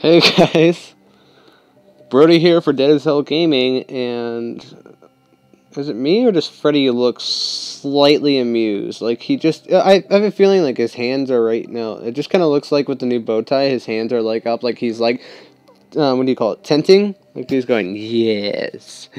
Hey guys, Brody here for Dead as Hell Gaming, and is it me or does Freddy look slightly amused? Like he just, I have a feeling like his hands are right now, it just kind of looks like with the new bow tie, his hands are like up, like he's like, what do you call it, tenting? Like he's going, yes,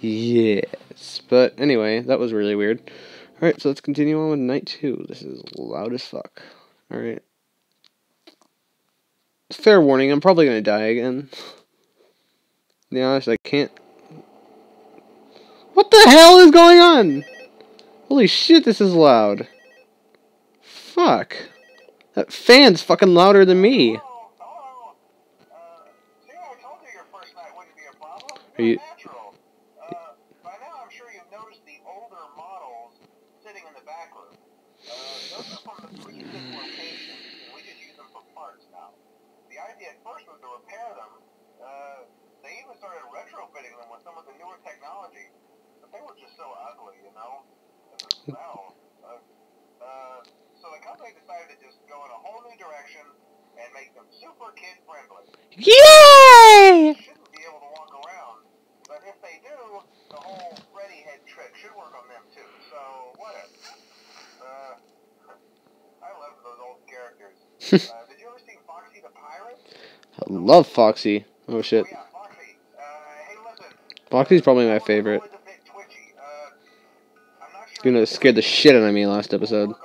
yes, but anyway, that was really weird. Alright, so let's continue on with night 2, this is loud as fuck. Alright. Fair warning, I'm probably gonna die again. To be honest, I can't. What the hell is going on? Holy shit, this is loud. Fuck. That fan's fucking louder than me. See, I told you your first night wouldn't be a problem. Are you natural? By now I'm sure you've noticed the older models sitting in the back room. Those are from the previous locations, and we just use them for parts now. The idea at first was to repair them. They even started retrofitting them with some of the newer technology, but they were just so ugly, you know, and the smell. So the company decided to just go in a whole new direction and make them super kid friendly. Yay! They shouldn't be able to walk around, but if they do, the whole Freddy head trick should work on them too. So whatever. I love those old characters. Did you ever see Foxy the Pirate? I love Foxy. Oh shit. Oh, yeah, Foxy. Hey, listen. Foxy's probably my favorite. You know, it scared the shit out of me last episode. If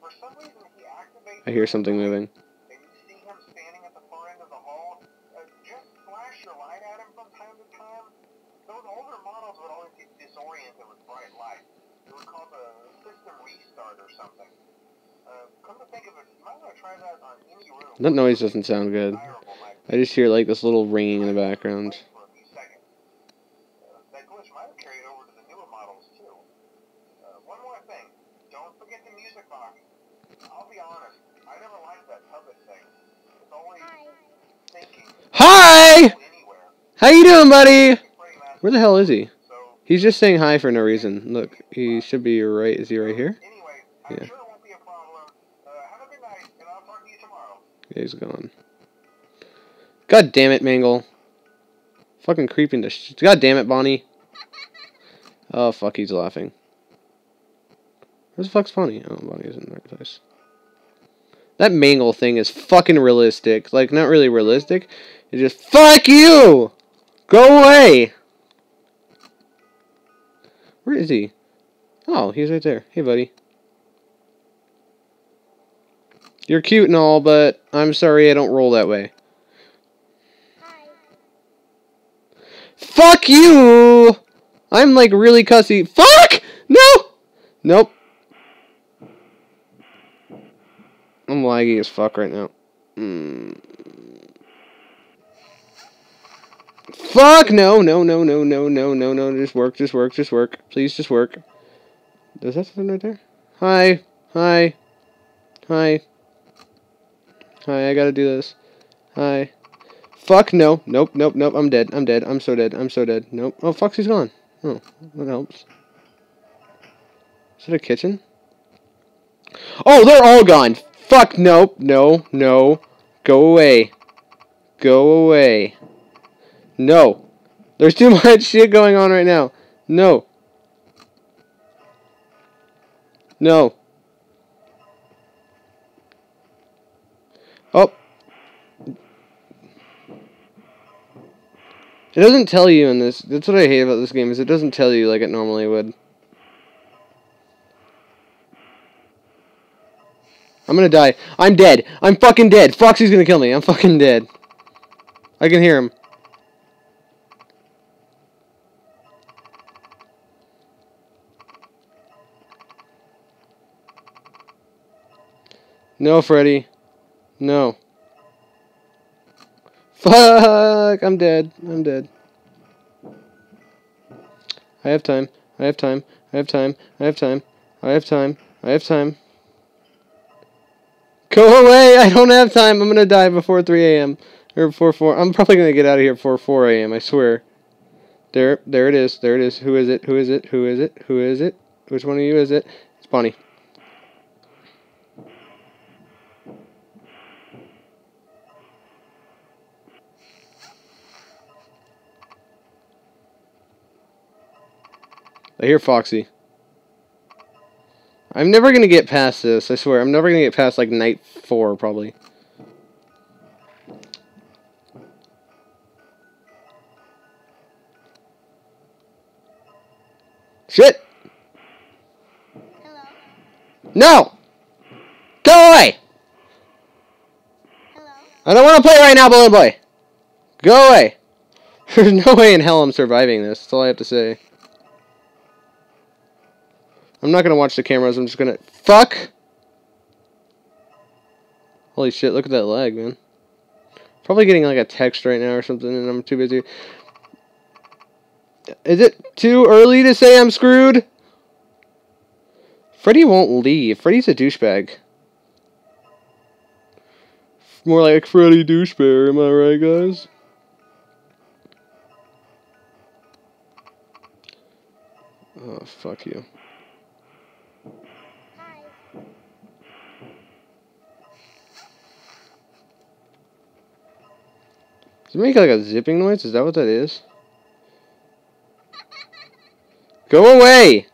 for some reason he activates, I hear something moving. And you see him standing at the far end of the hall, just flash your light at him from time to time. Those older models would always get disoriented with bright light. It would cause a system restart or something. Come to think of it, you might want to try that on any room. That noise doesn't sound good. I just hear like this little ringing in the background. That glitch might have carried over to the newer models too. One more thing, don't forget the music box. I'll be honest, I never liked that puppet thing. It's always thinking. Hi! How you doing, buddy? Where the hell is he? He's just saying hi for no reason. Look, he should be right. Is he right here? Yeah. He's gone. God damn it, Mangle. Fucking creeping the shit. God damn it, Bonnie. Oh, fuck, he's laughing. Where's the fuck's Bonnie? Oh, Bonnie's in the right place. That Mangle thing is fucking realistic. Like, not really realistic. It's just, fuck you! Go away! Where is he? Oh, he's right there. Hey, buddy. You're cute and all, but I'm sorry I don't roll that way. Hi. Fuck you! I'm like really cussy. Fuck! No! Nope. I'm laggy as fuck right now. Fuck! No, no, no, no, no, no, no, no. Just work, just work, just work. Please, just work. Does that something right there? Hi. Hi. Hi. Hi, I gotta do this. Hi. Fuck, no. Nope, nope, nope. I'm dead. I'm dead. I'm so dead. I'm so dead. Nope. Oh, Foxy's gone. Oh, that helps. Is it a kitchen? Oh, they're all gone. Fuck, nope. No, no. Go away. Go away. No. There's too much shit going on right now. No. No. Oh. It doesn't tell you in this. That's what I hate about this game, is it doesn't tell you like it normally would. I'm gonna die. I'm dead. I'm fucking dead. Foxy's gonna kill me. I'm fucking dead. I can hear him. No, Freddy. No. Fuck! I'm dead. I'm dead. I have time. I have time. I have time. I have time. I have time. I have time. Go away! I don't have time! I'm gonna die before 3 a.m. Or before 4. I'm probably gonna get out of here before 4 a.m. I swear. There it is. There it is. Who is it? Who is it? Who is it? Who is it? Which one of you is it? It's Bonnie. I hear Foxy. I'm never gonna get past this, I swear. I'm never gonna get past, like, night 4, probably. Shit! Hello? No! Go away! Hello? I don't want to play right now, Balloon Boy! Go away! There's no way in hell I'm surviving this, that's all I have to say. I'm not gonna watch the cameras, I'm just gonna... Fuck! Holy shit, look at that lag, man. Probably getting like a text right now or something and I'm too busy. Is it too early to say I'm screwed? Freddy won't leave. Freddy's a douchebag. More like Freddy douchebag, am I right, guys? Oh, fuck you. Does it make like a zipping noise? Is that what that is? Go away!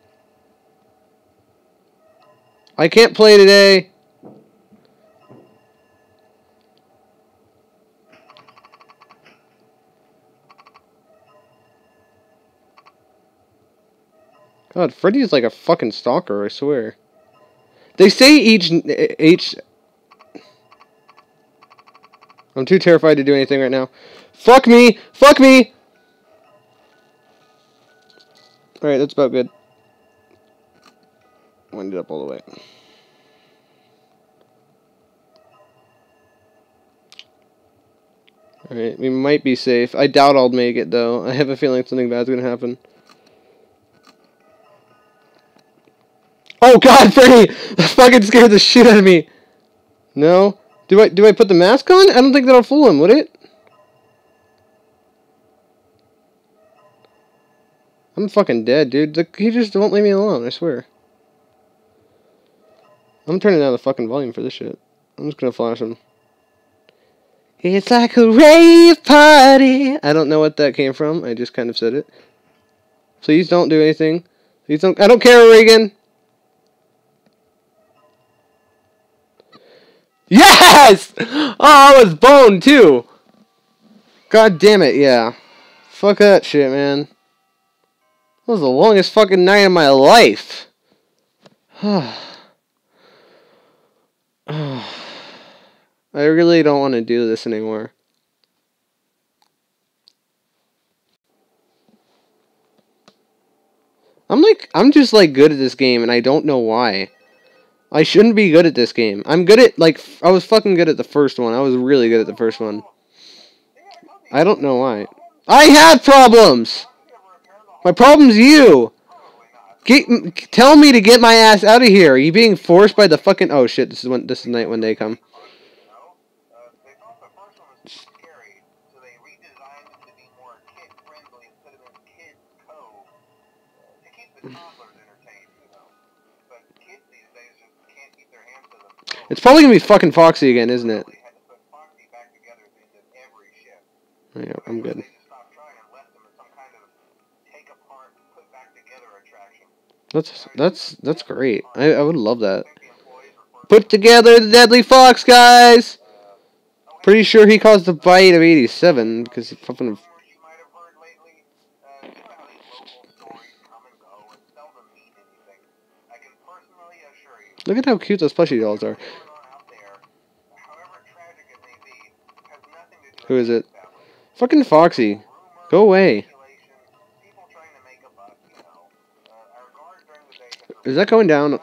I can't play today! God, Freddy is like a fucking stalker, I swear. They say each... I'm too terrified to do anything right now. Fuck me! Fuck me! Alright, that's about good. Wind it up all the way. Alright, we might be safe. I doubt I'll make it, though. I have a feeling something bad's gonna happen. Oh god, Freddy! That fucking scared the shit out of me! No? Do I put the mask on? I don't think that'll fool him, would it? I'm fucking dead, dude. He just won't leave me alone, I swear. I'm turning down the fucking volume for this shit. I'm just gonna flash him. It's like a rave party! I don't know what that came from. I just kind of said it. Please don't do anything. Please don't... I don't care, Reagan! Yes! Oh, I was boned, too! God damn it, yeah. Fuck that shit, man. That was the longest fucking night of my life. I really don't want to do this anymore. I'm just like good at this game and I don't know why. I shouldn't be good at this game. I'm good at like I was fucking good at the first one. I was really good at the first one. I don't know why. I have problems. My problem's you! Tell me to get my ass out of here! Are you being forced by the fucking... Oh shit, this is night when they come. It's probably gonna be fucking Foxy again, isn't it? Yeah, I'm good. That's great. I would love that. Put together the deadly fox, guys! Pretty sure he caused the bite of 87, because he fucking... Look at how cute those plushie dolls are. Who is it? Fucking Foxy. Go away. Is that going down?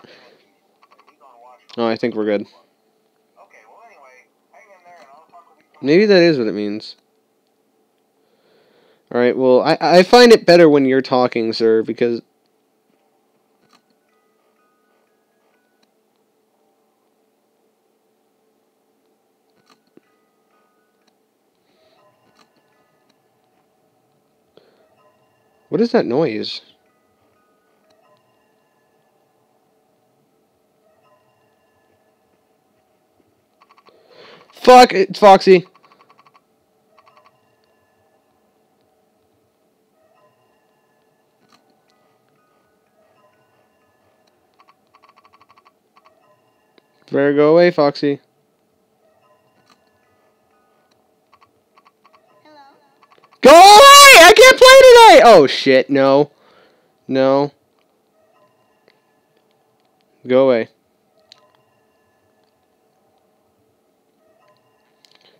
No, I think we're good. Maybe that is what it means. Alright, well, I find it better when you're talking, sir, because... What is that noise? Fuck, it's Foxy. better go away, Foxy. Hello? Go away! I can't play today! Oh, shit, no. No. Go away.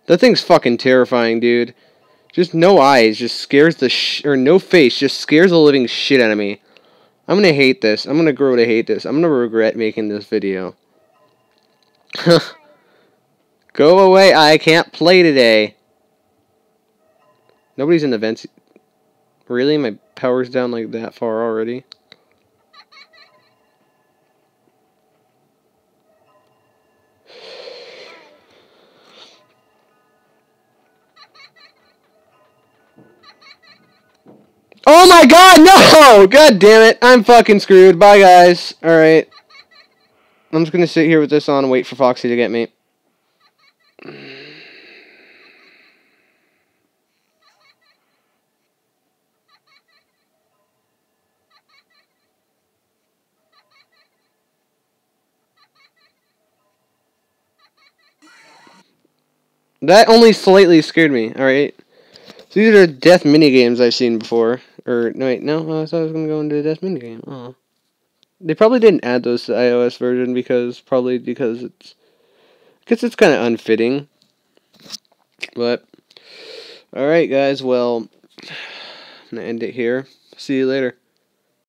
That thing's fucking terrifying, dude. Just no eyes just scares the or no face just scares the living shit out of me. I'm gonna hate this. I'm gonna grow to hate this. I'm gonna regret making this video. Go away. I can't play today. Nobody's in the vents. Really? My power's down like that far already? Oh my god, no! God damn it, I'm fucking screwed. Bye, guys. Alright. I'm just gonna sit here with this on and wait for Foxy to get me. That only slightly scared me, alright? So these are death minigames I've seen before. Or, no, wait, no, I thought I was going to go into a death minigame. Oh. They probably didn't add those to the iOS version because, probably because it's... I guess it's kind of unfitting. But, alright guys, well, I'm going to end it here. See you later.